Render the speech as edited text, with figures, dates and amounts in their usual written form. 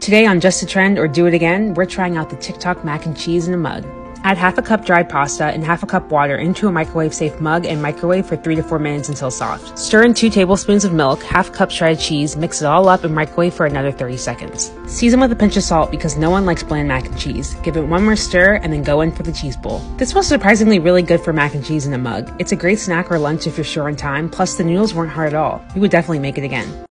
Today on Just a Trend or Do It Again, we're trying out the TikTok mac and cheese in a mug. Add half a cup dried pasta and half a cup water into a microwave-safe mug and microwave for 3 to 4 minutes until soft. Stir in 2 tablespoons of milk, half cup shredded cheese, mix it all up and microwave for another 30 seconds. Season with a pinch of salt because no one likes bland mac and cheese. Give it one more stir and then go in for the cheese bowl. This was surprisingly really good for mac and cheese in a mug. It's a great snack or lunch if you're short on time, plus the noodles weren't hard at all. You would definitely make it again.